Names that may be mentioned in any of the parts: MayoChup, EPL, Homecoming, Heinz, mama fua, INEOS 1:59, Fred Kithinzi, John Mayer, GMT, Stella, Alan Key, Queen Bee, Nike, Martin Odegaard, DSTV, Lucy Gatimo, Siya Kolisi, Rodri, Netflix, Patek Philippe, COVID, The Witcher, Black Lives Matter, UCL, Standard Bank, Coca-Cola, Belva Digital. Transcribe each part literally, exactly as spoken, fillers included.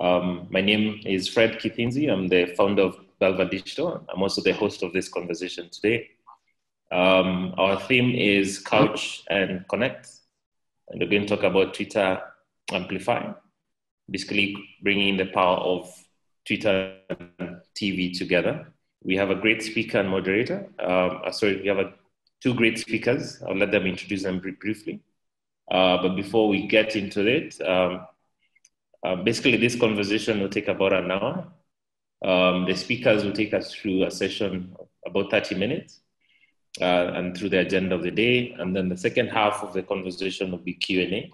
Um, my name is Fred Kithinzi. I'm the founder of Belva Digital. I'm also the host of this conversation today. Um, our theme is Couch and Connect. And we're going to talk about Twitter Amplify, basically bringing the power of Twitter and T V together. We have a great speaker and moderator. Um, sorry, we have a, two great speakers. I'll let them introduce them briefly. Uh, but before we get into it, um, uh, basically this conversation will take about an hour. Um, the speakers will take us through a session of about thirty minutes uh, and through the agenda of the day. And then the second half of the conversation will be Q and A.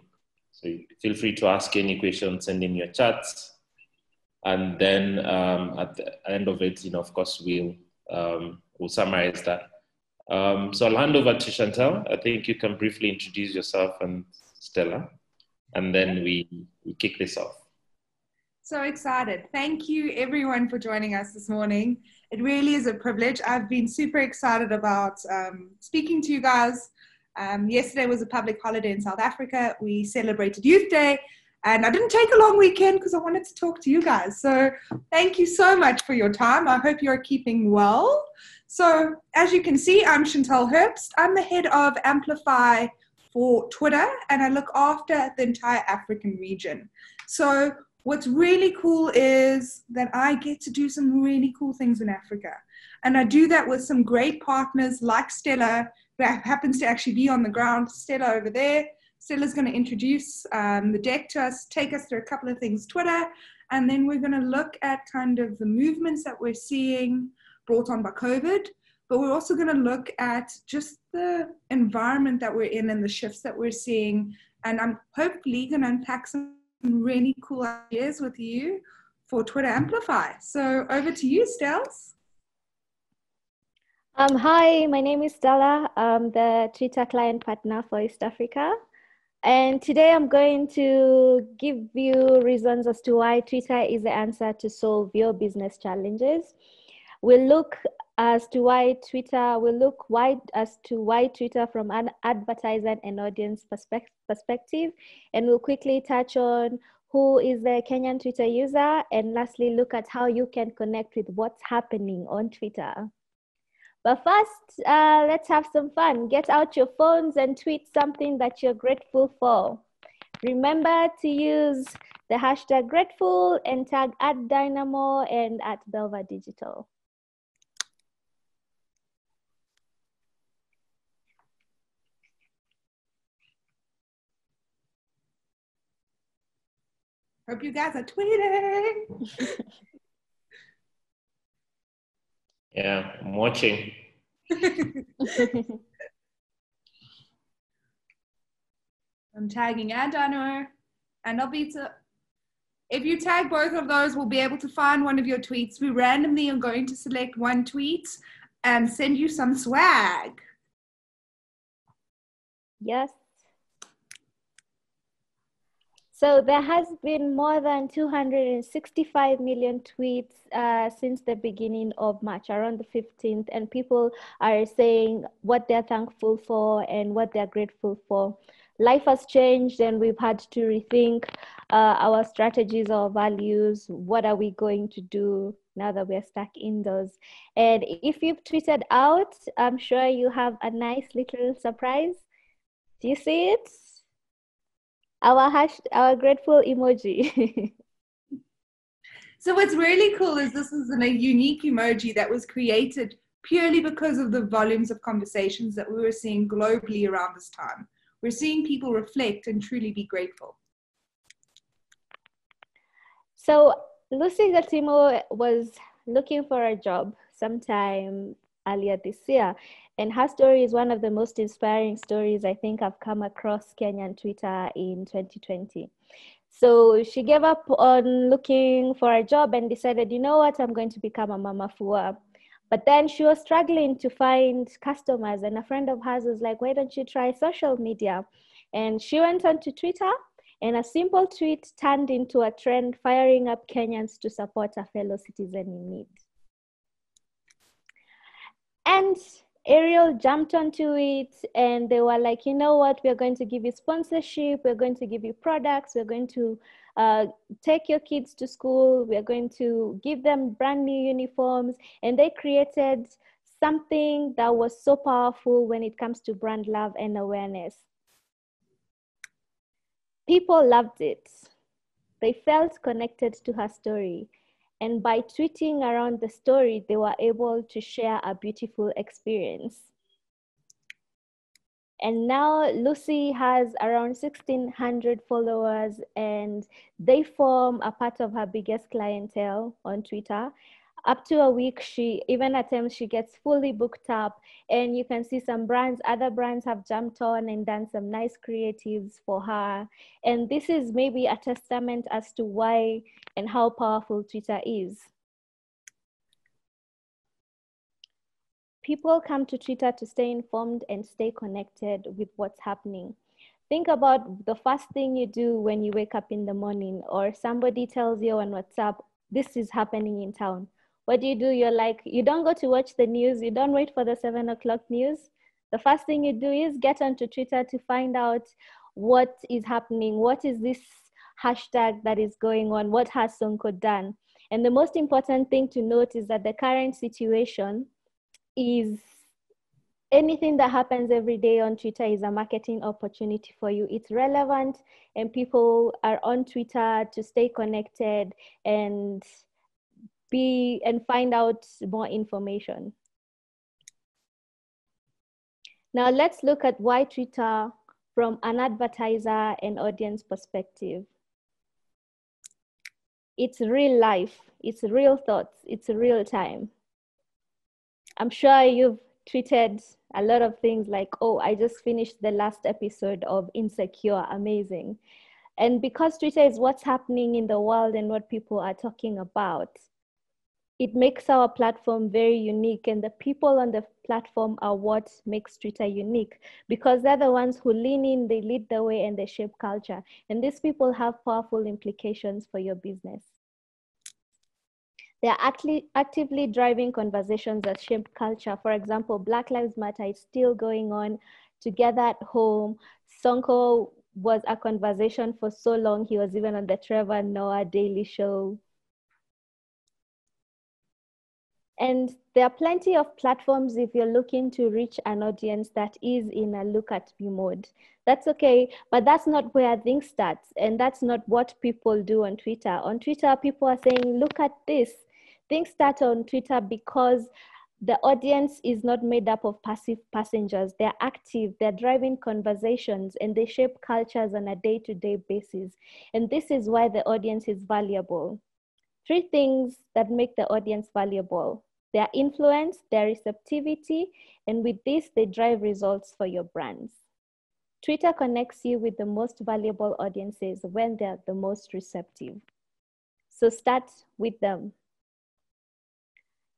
So feel free to ask any questions, send in your chats. And then um, at the end of it, you know, of course, we'll, um, we'll summarize that. Um, so I'll hand over to Chantelle. I think you can briefly introduce yourself and Stella, and then we, we kick this off. So excited. Thank you everyone for joining us this morning. It really is a privilege. I've been super excited about um, speaking to you guys. Um, yesterday was a public holiday in South Africa. We celebrated Youth Day, and I didn't take a long weekend because I wanted to talk to you guys. So thank you so much for your time. I hope you're keeping well. So as you can see, I'm Chantelle Herbst. I'm the head of Amplify for Twitter, and I look after the entire African region. So what's really cool is that I get to do some really cool things in Africa. And I do that with some great partners like Stella, who happens to actually be on the ground. Stella over there. Stella's going to introduce um, the deck to us, take us through a couple of things, Twitter. And then we're going to look at kind of the movements that we're seeing brought on by COVID. But we're also going to look at just the environment that we're in and the shifts that we're seeing. And I'm hopefully going to unpack some really cool ideas with you for Twitter Amplify. So over to you, Stels. Um, hi, my name is Stella. I'm the Twitter client partner for East Africa. And today I'm going to give you reasons as to why Twitter is the answer to solve your business challenges. We'll look as to why Twitter, we'll look wide as to why Twitter from an advertiser and audience perspective. perspective and we'll quickly touch on who is the Kenyan Twitter user, and lastly look at how you can connect with what's happening on Twitter. But first, uh, let's have some fun. Get out your phones and tweet something that you're grateful for. Remember to use the hashtag grateful and tag at Dynamo and at Belva Digital. Hope you guys are tweeting. Yeah, I'm watching. I'm tagging Adano and Obita. If you tag both of those, we'll be able to find one of your tweets. We randomly are going to select one tweet and send you some swag. Yes. So there has been more than two hundred sixty-five million tweets uh, since the beginning of March, around the fifteenth, and people are saying what they're thankful for and what they're grateful for. Life has changed and we've had to rethink uh, our strategies, our values. What are we going to do now that we're stuck indoors? And if you've tweeted out, I'm sure you have a nice little surprise. Do you see it? Our hash, our grateful emoji. So what's really cool is this is a unique emoji that was created purely because of the volumes of conversations that we were seeing globally around this time. We're seeing people reflect and truly be grateful. So Lucy Gatimo was looking for a job sometime earlier this year, and her story is one of the most inspiring stories I think I've come across Kenyan Twitter in twenty twenty. So she gave up on looking for a job and decided, you know what, I'm going to become a mama fua. But then she was struggling to find customers, and a friend of hers was like, why don't you try social media? And she went on to Twitter, and a simple tweet turned into a trend, firing up Kenyans to support a fellow citizen in need. And Ariel jumped onto it, and they were like, you know what, we're going to give you sponsorship, we're going to give you products, we're going to uh, take your kids to school. We are going to give them brand new uniforms. And they created something that was so powerful when it comes to brand love and awareness. People loved it. They felt connected to her story. And by tweeting around the story, they were able to share a beautiful experience. And now Lucy has around sixteen hundred followers, and they form a part of her biggest clientele on Twitter. Up to a week, she even at times she gets fully booked up, and you can see some brands, other brands have jumped on and done some nice creatives for her. And this is maybe a testament as to why and how powerful Twitter is. People come to Twitter to stay informed and stay connected with what's happening. Think about the first thing you do when you wake up in the morning, or somebody tells you on WhatsApp, this is happening in town. What do you do? You're like, you don't go to watch the news. You don't wait for the seven o'clock news. The first thing you do is get onto Twitter to find out what is happening. What is this hashtag that is going on? What has Sonko done? And the most important thing to note is that the current situation is anything that happens every day on Twitter is a marketing opportunity for you. It's relevant, and people are on Twitter to stay connected and be and find out more information. Now let's look at why Twitter from an advertiser and audience perspective. It's real life, it's real thoughts, it's real time. I'm sure you've tweeted a lot of things like, oh, I just finished the last episode of Insecure, amazing. And because Twitter is what's happening in the world and what people are talking about, it makes our platform very unique, and the people on the platform are what makes Twitter unique, because they're the ones who lean in, they lead the way, and they shape culture. And these people have powerful implications for your business. They are actively, actively driving conversations that shape culture. For example, Black Lives Matter is still going on. Together at Home, Sonko was a conversation for so long. He was even on the Trevor Noah Daily Show. And there are plenty of platforms if you're looking to reach an audience that is in a look at me mode. That's okay, but that's not where things start. And that's not what people do on Twitter. On Twitter, people are saying, look at this. Things start on Twitter because the audience is not made up of passive passengers. They're active, they're driving conversations, and they shape cultures on a day-to-day basis. And this is why the audience is valuable. Three things that make the audience valuable: their influence, their receptivity, and with this, they drive results for your brands. Twitter connects you with the most valuable audiences when they're the most receptive. So start with them.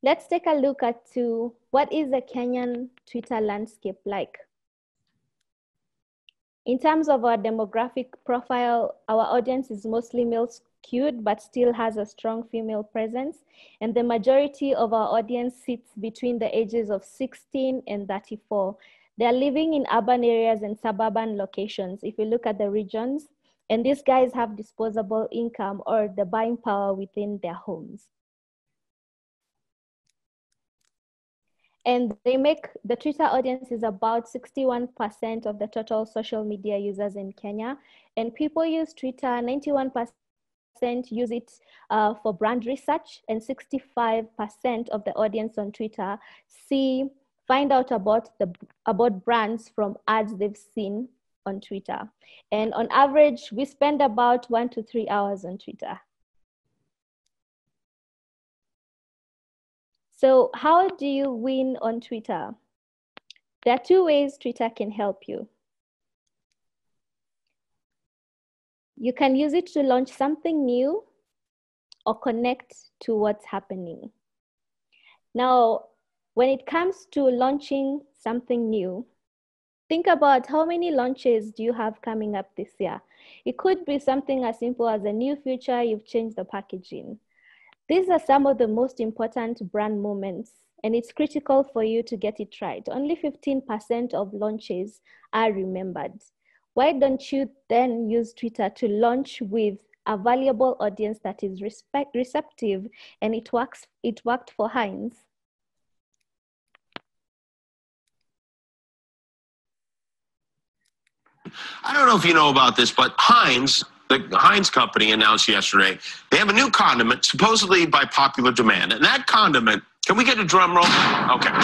Let's take a look at two, what is the Kenyan Twitter landscape like? In terms of our demographic profile, our audience is mostly male skewed, but still has a strong female presence. And the majority of our audience sits between the ages of sixteen and thirty-four. They're living in urban areas and suburban locations, if you look at the regions. And these guys have disposable income or the buying power within their homes. And they make, the Twitter audience is about sixty-one percent of the total social media users in Kenya. And people use Twitter, ninety-one percent use it uh, for brand research, and sixty-five percent of the audience on Twitter see, find out about, the, about brands from ads they've seen on Twitter. And on average, we spend about one to three hours on Twitter. So how do you win on Twitter? There are two ways Twitter can help you. You can use it to launch something new or connect to what's happening. Now, when it comes to launching something new, think about how many launches do you have coming up this year? It could be something as simple as a new feature, you've changed the packaging. These are some of the most important brand moments, and it's critical for you to get it right. Only fifteen percent of launches are remembered. Why don't you then use Twitter to launch with a valuable audience that is respect, receptive, and it works. It worked for Heinz. I don't know if you know about this, but Heinz, the Heinz company, announced yesterday they have a new condiment, supposedly by popular demand. And that condiment, can we get a drum roll? Okay.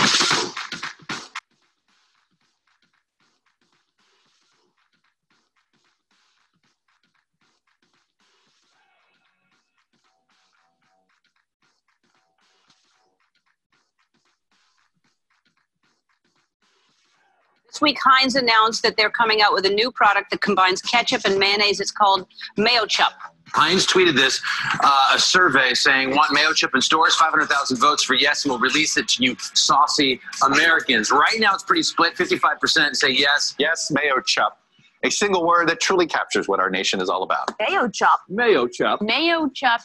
This week, Heinz announced that they're coming out with a new product that combines ketchup and mayonnaise. It's called MayoChup. Heinz tweeted this, uh, a survey saying, want MayoChup in stores? five hundred thousand votes for yes, and we'll release it to you saucy Americans. Right now, it's pretty split. fifty-five percent say yes. Yes, MayoChup. A single word that truly captures what our nation is all about. MayoChup. MayoChup. MayoChup.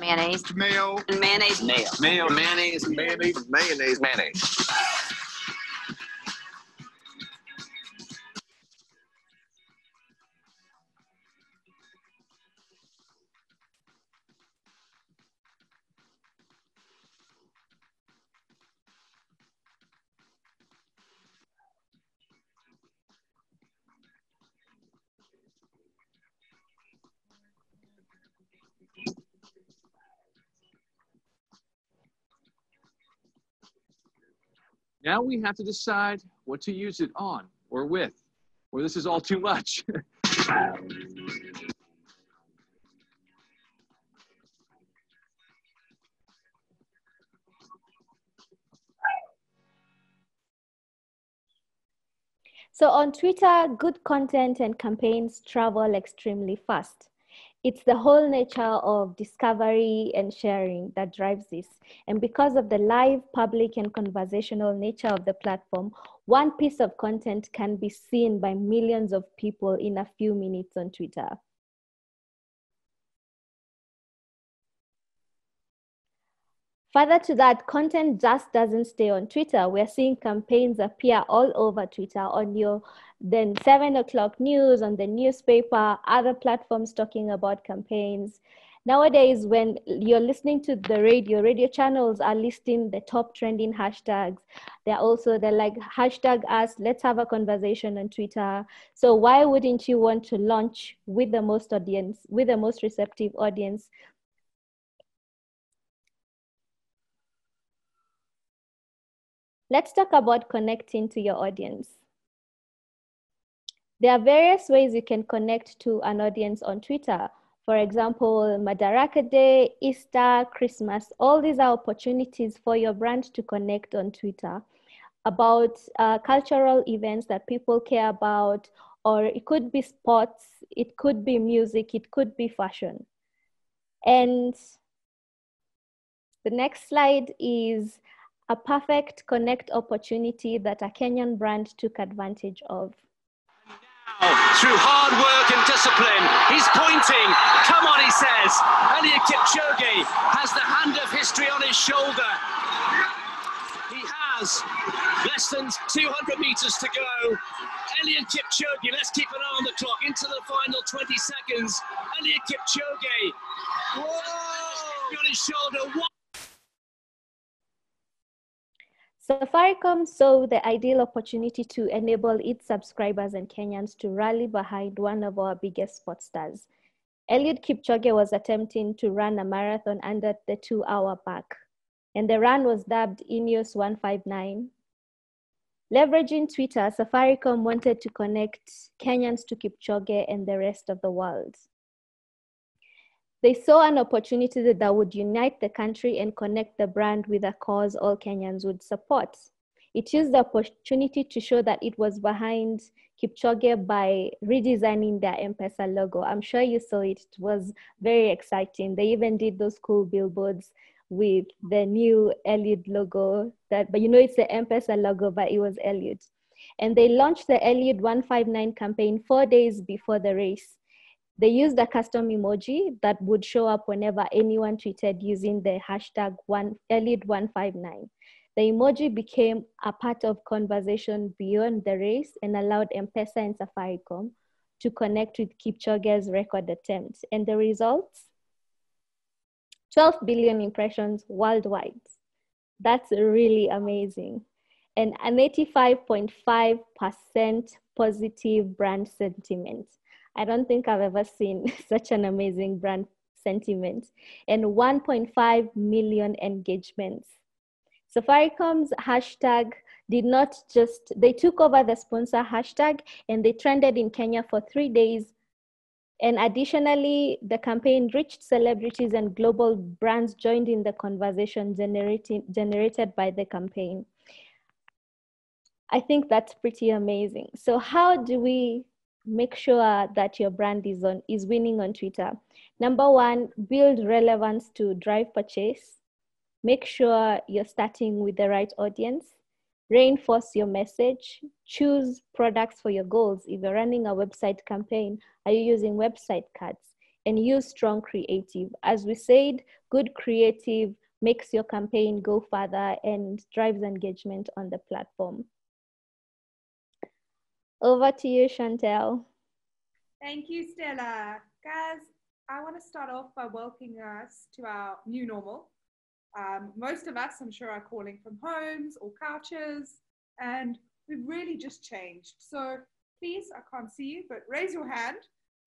Mayonnaise. Mayo. And mayonnaise. Mayo. Mayo. Mayonnaise. Mayonnaise. Mayonnaise. Mayonnaise. Now we have to decide what to use it on or with, or this is all too much. So on Twitter, good content and campaigns travel extremely fast. It's the whole nature of discovery and sharing that drives this. And because of the live, public, and conversational nature of the platform, one piece of content can be seen by millions of people in a few minutes on Twitter. Further to that, content just doesn't stay on Twitter. We're seeing campaigns appear all over Twitter, on your then seven o'clock news, on the newspaper, other platforms talking about campaigns. Nowadays, when you're listening to the radio, radio channels are listing the top trending hashtags. They're also, they're like, hashtag us, let's have a conversation on Twitter. So why wouldn't you want to launch with the most audience, with the most receptive audience? Let's talk about connecting to your audience. There are various ways you can connect to an audience on Twitter. For example, Madaraka Day, Easter, Christmas, all these are opportunities for your brand to connect on Twitter about uh, cultural events that people care about, or it could be sports, it could be music, it could be fashion. And the next slide is a perfect connect opportunity that a Kenyan brand took advantage of. Now, through hard work and discipline, he's pointing. Come on, he says. Eliud Kipchoge has the hand of history on his shoulder. He has less than two hundred meters to go. Eliud Kipchoge, let's keep an eye on the clock. Into the final twenty seconds. Eliud Kipchoge. Whoa! On his shoulder. What? Safaricom saw the ideal opportunity to enable its subscribers and Kenyans to rally behind one of our biggest sports stars. Eliud Kipchoge was attempting to run a marathon under the two-hour mark, and the run was dubbed INEOS one fifty-nine. Leveraging Twitter, Safaricom wanted to connect Kenyans to Kipchoge and the rest of the world. They saw an opportunity that would unite the country and connect the brand with a cause all Kenyans would support. It used the opportunity to show that it was behind Kipchoge by redesigning their M-Pesa logo. I'm sure you saw it, it was very exciting. They even did those cool billboards with the new Eliud logo, that, but you know it's the M-Pesa logo, but it was Eliud. And they launched the Eliud one fifty-nine campaign four days before the race. They used a custom emoji that would show up whenever anyone tweeted using the hashtag Eliud one fifty-nine. The emoji became a part of conversation beyond the race and allowed M-Pesa and Safaricom to connect with Kipchoge's record attempt. And the results? twelve billion impressions worldwide. That's really amazing. And an eighty-five point five percent positive brand sentiment. I don't think I've ever seen such an amazing brand sentiment. And one point five million engagements. Safaricom's hashtag did not just, they took over the sponsor hashtag and they trended in Kenya for three days. And additionally, the campaign reached celebrities and global brands joined in the conversation generating, generated by the campaign. I think that's pretty amazing. So how do we make sure that your brand is, on, is winning on Twitter? Number one, build relevance to drive purchase. Make sure you're starting with the right audience. Reinforce your message. Choose products for your goals. If you're running a website campaign, are you using website cards? And use strong creative. As we said, good creative makes your campaign go further and drives engagement on the platform. Over to you, Chantelle. Thank you, Stella. Guys, I want to start off by welcoming us to our new normal. Um, most of us, I'm sure, are calling from homes or couches, and we've really just changed. So please, I can't see you, but raise your hand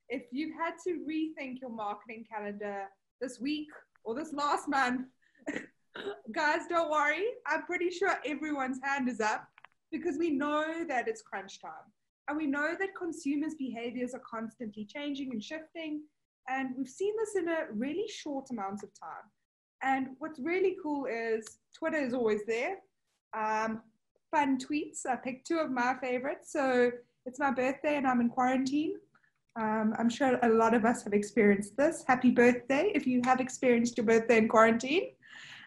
if you've had to rethink your marketing calendar this week or this last month. Guys, don't worry. I'm pretty sure everyone's hand is up because we know that it's crunch time. And we know that consumers' behaviors are constantly changing and shifting. And we've seen this in a really short amount of time. And what's really cool is Twitter is always there. Um, fun tweets. I picked two of my favorites. So it's my birthday and I'm in quarantine. Um, I'm sure a lot of us have experienced this. Happy birthday if you have experienced your birthday in quarantine.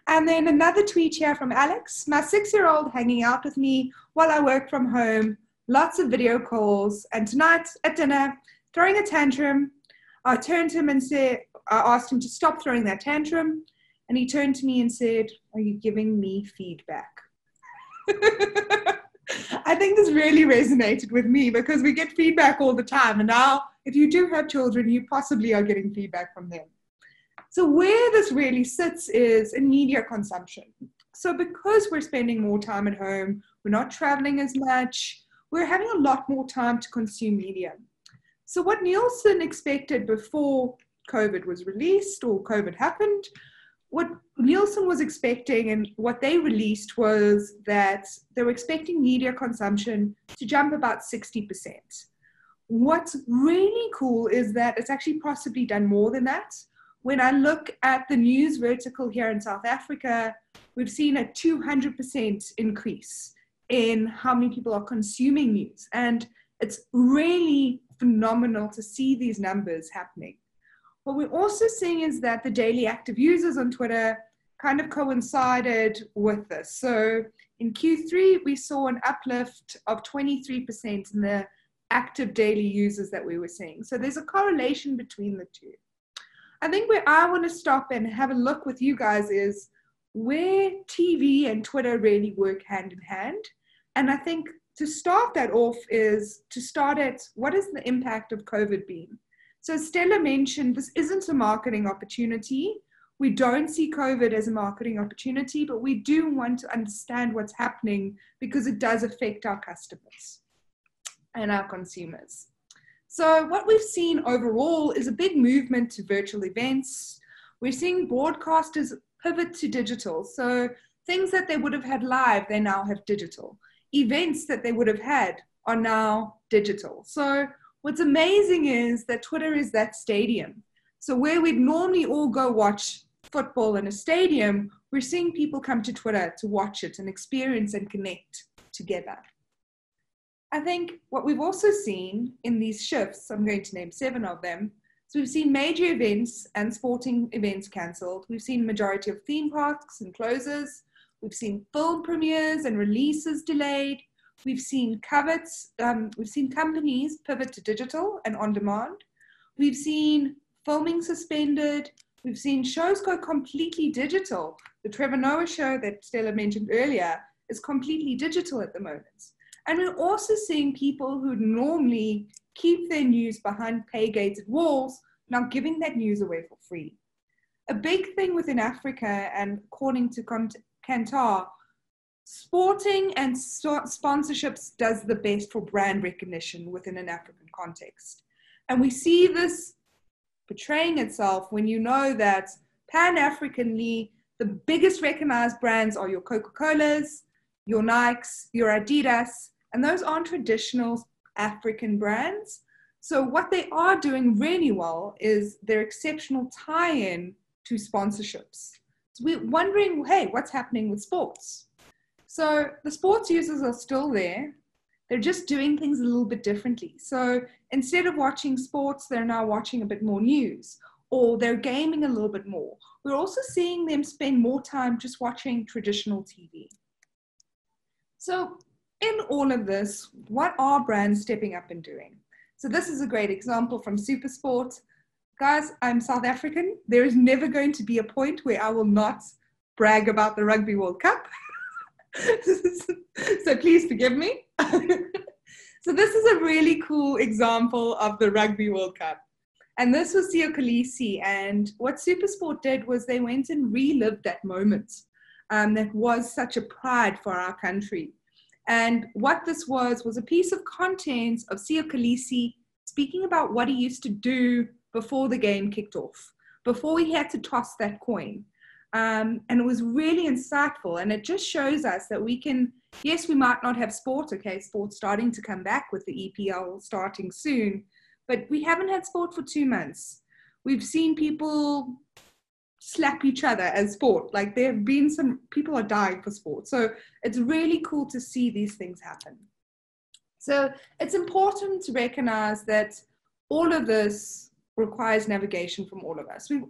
And then another tweet here from Alex. My six-year-old hanging out with me while I work from home. Lots of video calls. And tonight at dinner, throwing a tantrum. I turned to him and said, I asked him to stop throwing that tantrum. And he turned to me and said, are you giving me feedback? I think this really resonated with me because we get feedback all the time. And now if you do have children, you possibly are getting feedback from them. So where this really sits is in media consumption. So because we're spending more time at home, we're not traveling as much, we're having a lot more time to consume media. So what Nielsen expected before COVID was released or COVID happened, what Nielsen was expecting and what they released was that they were expecting media consumption to jump about sixty percent. What's really cool is that it's actually possibly done more than that. When I look at the news vertical here in South Africa, we've seen a two hundred percent increase in how many people are consuming news. And it's really phenomenal to see these numbers happening. What we're also seeing is that the daily active users on Twitter kind of coincided with this. So in Q three, we saw an uplift of twenty-three percent in the active daily users that we were seeing. So there's a correlation between the two. I think where I want to stop and have a look with you guys is where T V and Twitter really work hand in hand. And I think to start that off is to start at what is the impact of COVID been? So Stella mentioned this isn't a marketing opportunity. We don't see COVID as a marketing opportunity, but we do want to understand what's happening because it does affect our customers and our consumers. So what we've seen overall is a big movement to virtual events. We're seeing broadcasters pivot to digital. So things that they would have had live, they now have digital. Events that they would have had are now digital. So what's amazing is that Twitter is that stadium. So where we'd normally all go watch football in a stadium, we're seeing people come to Twitter to watch it and experience and connect together. I think what we've also seen in these shifts, I'm going to name seven of them, so we've seen major events and sporting events cancelled. We've seen majority of theme parks and closures. We've seen film premieres and releases delayed. We've seen covets, um, we've seen companies pivot to digital and on demand. We've seen filming suspended. We've seen shows go completely digital. The Trevor Noah show that Stella mentioned earlier is completely digital at the moment. And we're also seeing people who normally keep their news behind pay-gated walls, now giving that news away for free. A big thing within Africa, and according to Kantar, sporting and sponsorships does the best for brand recognition within an African context. And we see this portraying itself when you know that pan-Africanly, the biggest recognized brands are your Coca-Colas, your Nikes, your Adidas, and those aren't traditional African brands. So what they are doing really well is their exceptional tie-in to sponsorships. So we're wondering, hey, what's happening with sports? So the sports users are still there. They're just doing things a little bit differently. So instead of watching sports, they're now watching a bit more news, or they're gaming a little bit more. We're also seeing them spend more time just watching traditional T V. So in all of this, what are brands stepping up and doing? So this is a great example from Supersport. Guys, I'm South African. There is never going to be a point where I will not brag about the Rugby World Cup. So please forgive me. So this is a really cool example of the Rugby World Cup. And this was Siya Kolisi. And what Supersport did was they went and relived that moment. Um, that was such a pride for our country. And what this was, was a piece of content of Siya Kolisi speaking about what he used to do before the game kicked off, before he had to toss that coin. Um, and it was really insightful. And it just shows us that we can, yes, we might not have sport. Okay, sport's starting to come back with the E P L starting soon, but we haven't had sport for two months. We've seen people slap each other as sport. Like there have been some, people are dying for sport. So it's really cool to see these things happen. So it's important to recognize that all of this requires navigation from all of us. We've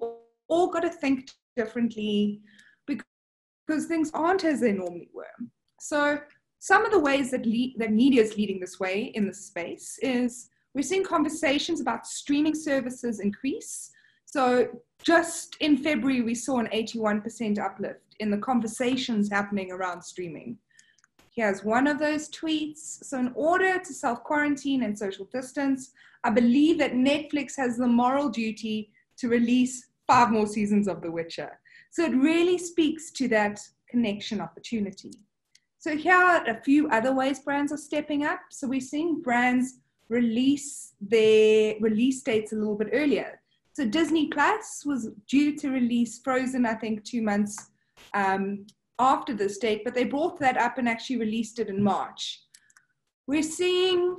all got to think differently because things aren't as they normally were. So some of the ways that, that media is leading this way in this space is we're seeing conversations about streaming services increase. So just in February, we saw an eighty-one percent uplift in the conversations happening around streaming. Here's one of those tweets. So in order to self-quarantine and social distance, I believe that Netflix has the moral duty to release five more seasons of The Witcher. So it really speaks to that connection opportunity. So here are a few other ways brands are stepping up. So we're seeing brands release their release dates a little bit earlier. So Disney Plus was due to release Frozen, I think, two months um, after this date, but they brought that up and actually released it in March. We're seeing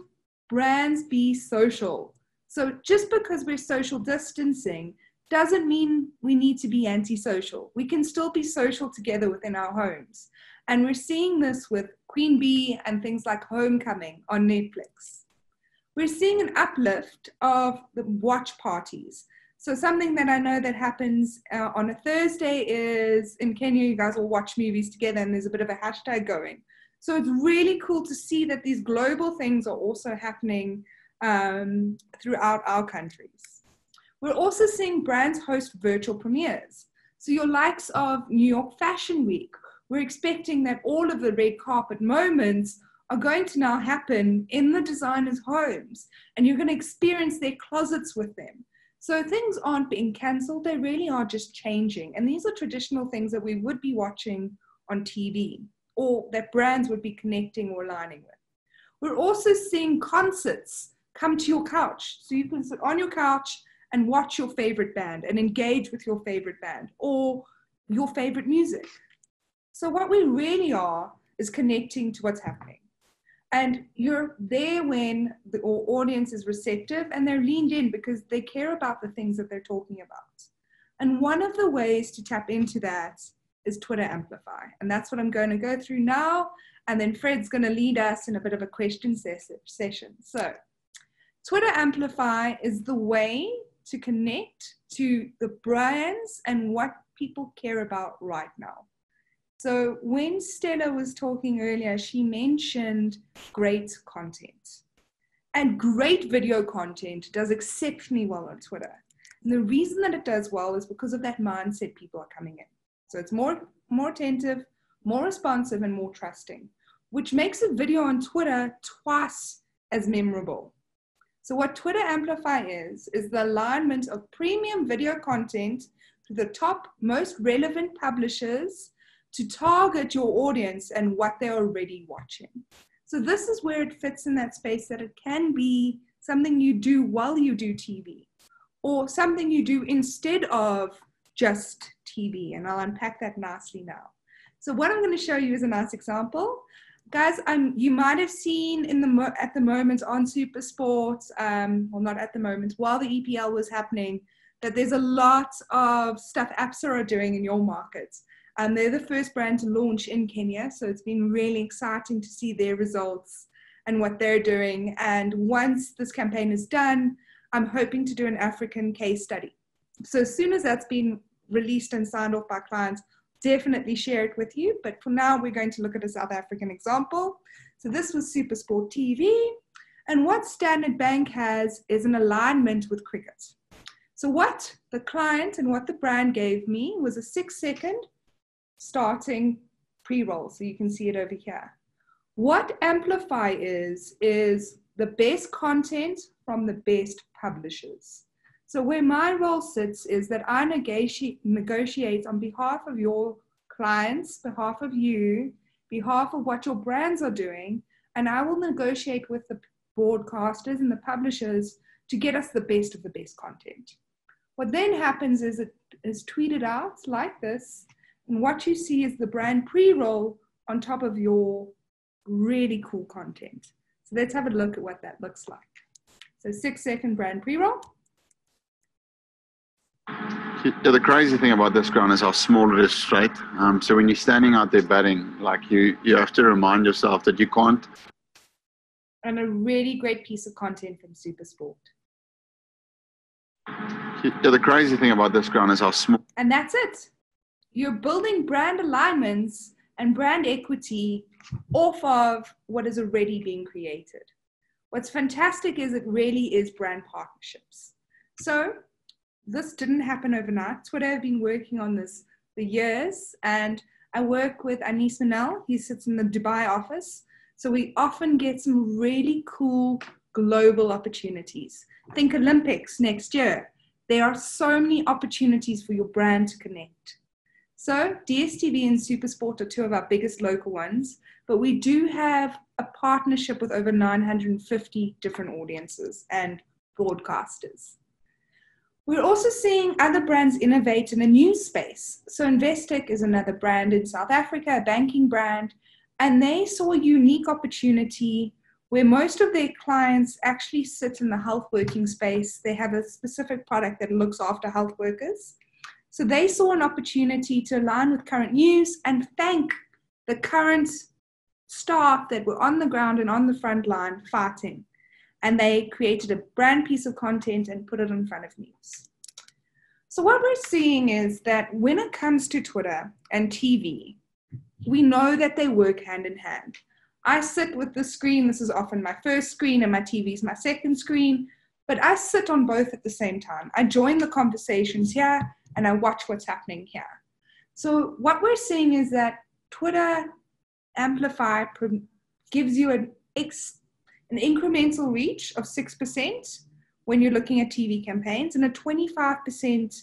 brands be social. So just because we're social distancing doesn't mean we need to be antisocial. We can still be social together within our homes. And we're seeing this with Queen Bee and things like Homecoming on Netflix. We're seeing an uplift of the watch parties. So something that I know that happens uh, on a Thursday is in Kenya, you guys all watch movies together and there's a bit of a hashtag going. So it's really cool to see that these global things are also happening um, throughout our countries. We're also seeing brands host virtual premieres. So your likes of New York Fashion Week, we're expecting that all of the red carpet moments are going to now happen in the designers' homes and you're going to experience their closets with them. So things aren't being cancelled, they really are just changing. And these are traditional things that we would be watching on T V or that brands would be connecting or aligning with. We're also seeing concerts come to your couch. So you can sit on your couch and watch your favorite band and engage with your favorite band or your favorite music. So what we really are is connecting to what's happening. And you're there when the audience is receptive and they're leaned in because they care about the things that they're talking about. And one of the ways to tap into that is Twitter Amplify. And that's what I'm going to go through now. And then Fred's going to lead us in a bit of a question session. So Twitter Amplify is the way to connect to the brands and what people care about right now. So when Stella was talking earlier, she mentioned great content. And great video content does exceptionally well on Twitter. And the reason that it does well is because of that mindset people are coming in. So it's more, more attentive, more responsive, and more trusting, which makes a video on Twitter twice as memorable. So what Twitter Amplify is, is the alignment of premium video content to the top most relevant publishers to target your audience and what they're already watching. So this is where it fits in that space that it can be something you do while you do T V or something you do instead of just T V. And I'll unpack that nicely now. So what I'm going to show you is a nice example. Guys, um, you might have seen in the mo at the moment on Supersport, um, well, not at the moment, while the E P L was happening, that there's a lot of stuff A P S A are doing in your markets. Um, they're the first brand to launch in Kenya, so it's been really exciting to see their results and what they're doing. And once this campaign is done, I'm hoping to do an African case study. So as soon as that's been released and signed off by clients, definitely share it with you. But for now, we're going to look at a South African example. So this was Supersport T V. And what Standard Bank has is an alignment with cricket. So what the client and what the brand gave me was a six-second starting pre-roll. So you can see it over here. What Amplify is, is the best content from the best publishers. So where my role sits is that I negotiate, negotiate on behalf of your clients, behalf of you, behalf of what your brands are doing, and I will negotiate with the broadcasters and the publishers to get us the best of the best content. What then happens is it is tweeted out like this, and what you see is the brand pre-roll on top of your really cool content. So let's have a look at what that looks like. So six second brand pre-roll. The crazy thing about this ground is how small it is, right? Um, so when you're standing out there batting, like you, you have to remind yourself that you can't. And a really great piece of content from Supersport. Yeah, the crazy thing about this ground is how small. And that's it. You're building brand alignments and brand equity off of what is already being created. What's fantastic is it really is brand partnerships. So this didn't happen overnight. Twitter have been working on this for years, and I work with Anis Manel. He sits in the Dubai office. So we often get some really cool global opportunities. Think Olympics next year. There are so many opportunities for your brand to connect. So D S T V and Supersport are two of our biggest local ones, but we do have a partnership with over nine hundred fifty different audiences and broadcasters. We're also seeing other brands innovate in the news space. So Investec is another brand in South Africa, a banking brand, and they saw a unique opportunity where most of their clients actually sit in the health working space. They have a specific product that looks after health workers. So they saw an opportunity to align with current news and thank the current staff that were on the ground and on the front line fighting. And they created a brand piece of content and put it in front of news. So what we're seeing is that when it comes to Twitter and T V, we know that they work hand in hand. I sit with the screen. This is often my first screen and my T V is my second screen, but I sit on both at the same time. I join the conversations here and I watch what's happening here. So what we're seeing is that Twitter Amplify gives you an extensive an incremental reach of six percent when you're looking at T V campaigns and a twenty-five percent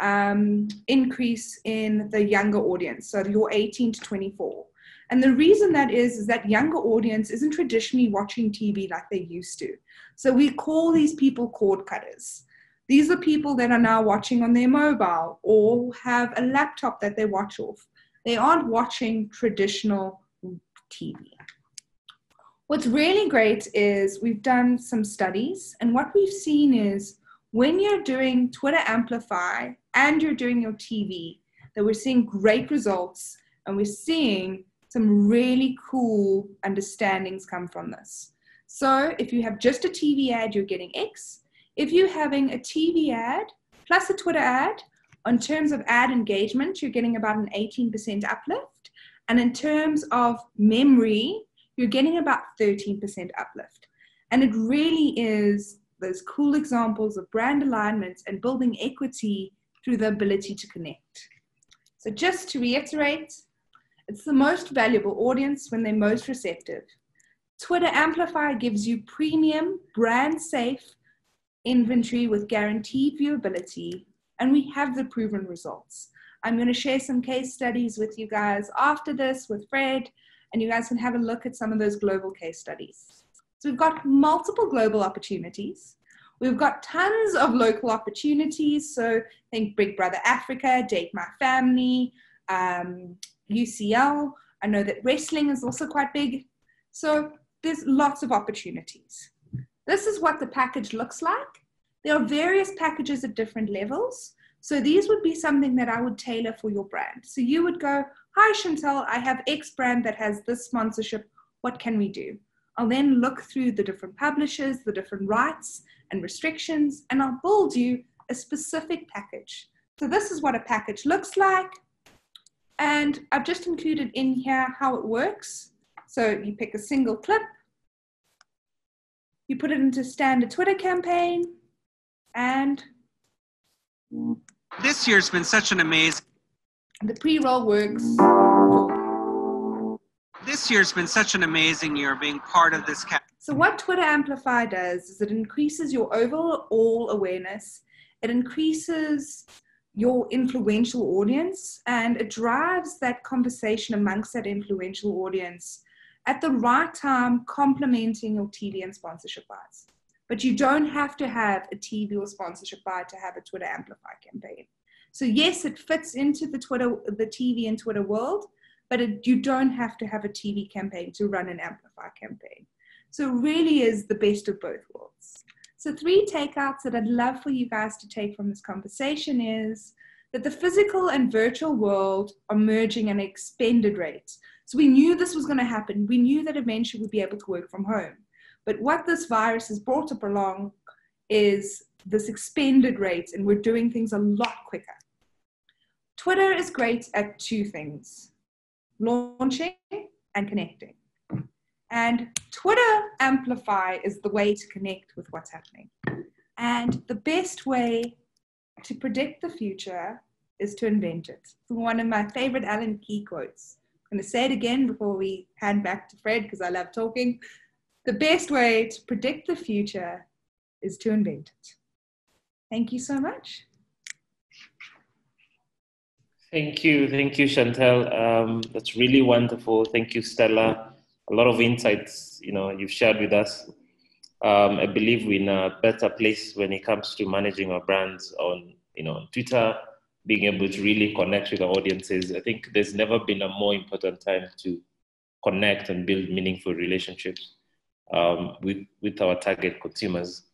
um, increase in the younger audience, so your eighteen to twenty-four. And the reason that is, is that younger audience isn't traditionally watching T V like they used to. So we call these people cord cutters. These are people that are now watching on their mobile or have a laptop that they watch off. They aren't watching traditional T V. What's really great is we've done some studies, and what we've seen is when you're doing Twitter Amplify and you're doing your T V, that we're seeing great results and we're seeing some really cool understandings come from this. So if you have just a T V ad, you're getting X. If you're having a T V ad plus a Twitter ad, in terms of ad engagement, you're getting about an eighteen percent uplift. And in terms of memory, you're getting about thirteen percent uplift. And it really is those cool examples of brand alignments and building equity through the ability to connect. So just to reiterate, it's the most valuable audience when they're most receptive. Twitter Amplify gives you premium, brand-safe inventory with guaranteed viewability, and we have the proven results. I'm going to share some case studies with you guys after this with Fred, and you guys can have a look at some of those global case studies. So we've got multiple global opportunities. We've got tons of local opportunities. So think Big Brother Africa, Date My Family, um, U C L. I know that wrestling is also quite big. So there's lots of opportunities. This is what the package looks like. There are various packages at different levels. So these would be something that I would tailor for your brand. So you would go, hi Chantelle, I have X brand that has this sponsorship. What can we do? I'll then look through the different publishers, the different rights and restrictions, and I'll build you a specific package. So this is what a package looks like. And I've just included in here how it works. So you pick a single clip, you put it into a standard Twitter campaign, and this year's been such an amazing. The pre-roll works. This year's been such an amazing year being part of this campaign. So what Twitter Amplify does is it increases your overall awareness, it increases your influential audience, and it drives that conversation amongst that influential audience at the right time, complementing your T V and sponsorship buys. But you don't have to have a T V or sponsorship buy to have a Twitter Amplify campaign. So yes, it fits into the Twitter, the T V and Twitter world, but it, you don't have to have a T V campaign to run an Amplify campaign. So it really is the best of both worlds. So three takeouts that I'd love for you guys to take from this conversation is that the physical and virtual world are merging at an expanded rate. So we knew this was going to happen. We knew that eventually we'd be able to work from home. But what this virus has brought up along is this expanded rate, and we're doing things a lot quicker. Twitter is great at two things, launching and connecting. And Twitter Amplify is the way to connect with what's happening. And the best way to predict the future is to invent it. One of my favorite Alan Key quotes. I'm going to say it again before we hand back to Fred because I love talking. The best way to predict the future is to invent it. Thank you so much. Thank you. Thank you, Chantelle. Um, that's really wonderful. Thank you, Stella. A lot of insights, you know, you've shared with us. Um, I believe we're in a better place when it comes to managing our brands on, you know, on Twitter, being able to really connect with our audiences. I think there's never been a more important time to connect and build meaningful relationships um, with, with our target consumers.